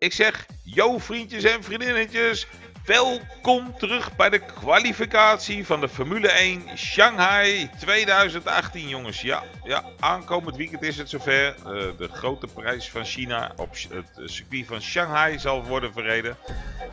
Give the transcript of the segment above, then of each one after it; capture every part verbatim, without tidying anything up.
Ik zeg, yo vriendjes en vriendinnetjes, welkom terug bij de kwalificatie van de Formule één Shanghai tweeduizend achttien, jongens. Ja, ja, aankomend weekend is het zover. Uh, de grote prijs van China op het circuit van Shanghai zal worden verreden.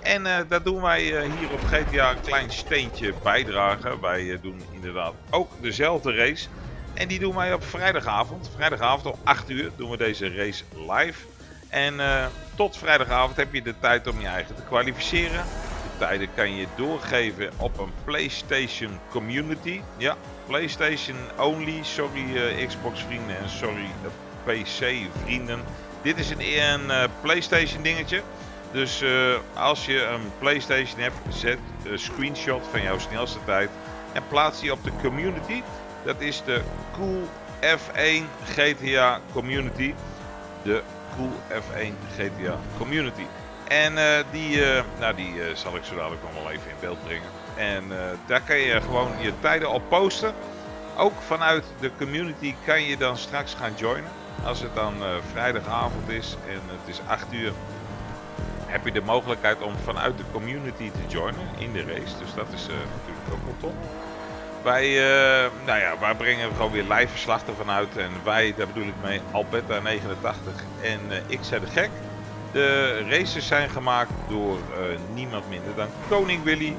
En uh, daar doen wij uh, hier op G T A een klein steentje bijdragen. Wij uh, doen inderdaad ook dezelfde race. En die doen wij op vrijdagavond. Vrijdagavond om acht uur doen we deze race live. En uh, tot vrijdagavond heb je de tijd om je eigen te kwalificeren. De tijden kan je doorgeven op een PlayStation Community. Ja, PlayStation only. Sorry uh, Xbox vrienden en sorry uh, P C vrienden. Dit is een, een uh, PlayStation dingetje. Dus uh, als je een PlayStation hebt, zet een screenshot van jouw snelste tijd. En plaats die op de community. Dat is de Cool F één G T A Community. De Cool F één G T A Community. En uh, die, uh, nou, die uh, zal ik zo dadelijk nog wel even in beeld brengen. En uh, daar kan je gewoon je tijden op posten. Ook vanuit de community kan je dan straks gaan joinen. Als het dan uh, vrijdagavond is en het is acht uur, heb je de mogelijkheid om vanuit de community te joinen in de race. Dus dat is uh, natuurlijk ook wel top. Wij, uh, nou ja, wij brengen gewoon weer live verslag ervan uit. En wij, daar bedoel ik mee, Alberta negenentachtig en uh, ik zei de gek. De races zijn gemaakt door uh, niemand minder dan Koning Willy.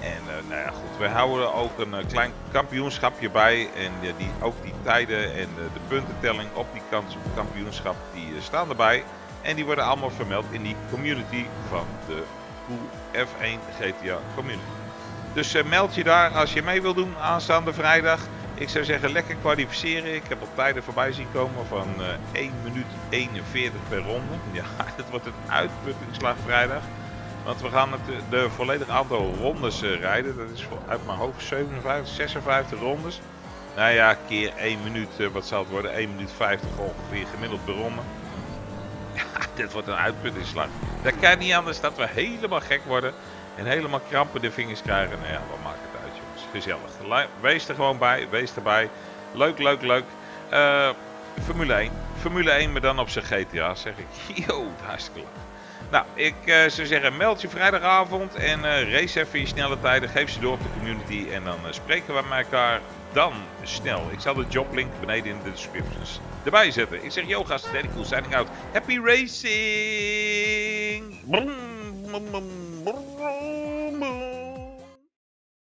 En uh, nou ja, goed, wij houden ook een uh, klein kampioenschapje bij. En uh, die, ook die tijden en uh, de puntentelling op die kans op het kampioenschap, die uh, staan erbij. En die worden allemaal vermeld in die community van de Cool F één G T A Community. Dus uh, meld je daar als je mee wilt doen aanstaande vrijdag. Ik zou zeggen, lekker kwalificeren. Ik heb al tijden voorbij zien komen van uh, één minuut eenenveertig per ronde. Ja, dat wordt een uitputtingsslag vrijdag. Want we gaan het, de volledige aantal rondes uh, rijden. Dat is uit mijn hoofd zevenenvijftig, zesenvijftig rondes. Nou ja, keer één minuut, uh, wat zal het worden? één minuut vijftig ongeveer gemiddeld per ronde. Ja, dit wordt een uitputtingsslag. Dat kan niet anders dat we helemaal gek worden. En helemaal krampen de vingers krijgen. Nou ja, wat maakt het uit, jongens. Gezellig. Wees er gewoon bij. Wees erbij. Leuk, leuk, leuk. Uh, Formule één. Formule één, maar dan op zijn G T A, zeg ik. Yo, hartstikke leuk. Nou, ik uh, zou zeggen, meld je vrijdagavond. En uh, race even je snelle tijden. Geef ze door op de community. En dan uh, spreken we met elkaar dan snel. Ik zal de joblink beneden in de descriptions erbij zetten. Ik zeg, yo gasten, Daddy Cool signing out. Happy racing! Brum, brum, brum, brum.